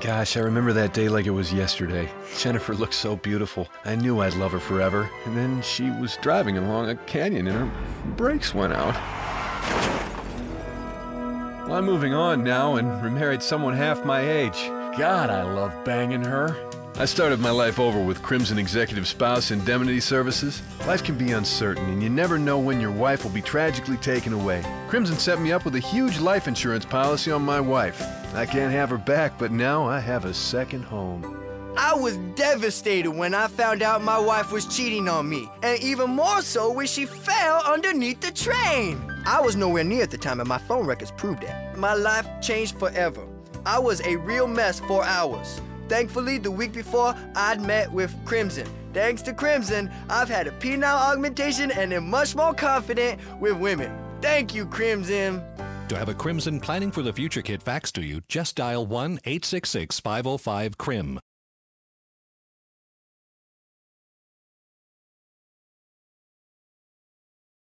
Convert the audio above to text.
Gosh, I remember that day like it was yesterday. Jennifer looked so beautiful. I knew I'd love her forever. And then she was driving along a canyon and her brakes went out. Well, I'm moving on now and remarried someone half my age. God, I love banging her. I started my life over with Crimson Executive Spouse Indemnity Services. Life can be uncertain, and you never know when your wife will be tragically taken away. Crimson set me up with a huge life insurance policy on my wife. I can't have her back, but now I have a second home. I was devastated when I found out my wife was cheating on me, and even more so when she fell underneath the train. I was nowhere near at the time, and my phone records proved it. My life changed forever. I was a real mess for hours. Thankfully, the week before, I'd met with Crimson. Thanks to Crimson, I've had a penile augmentation and am much more confident with women. Thank you, Crimson. To have a Crimson Planning for the Future kit faxed to you, just dial 1-866-505-CRIM.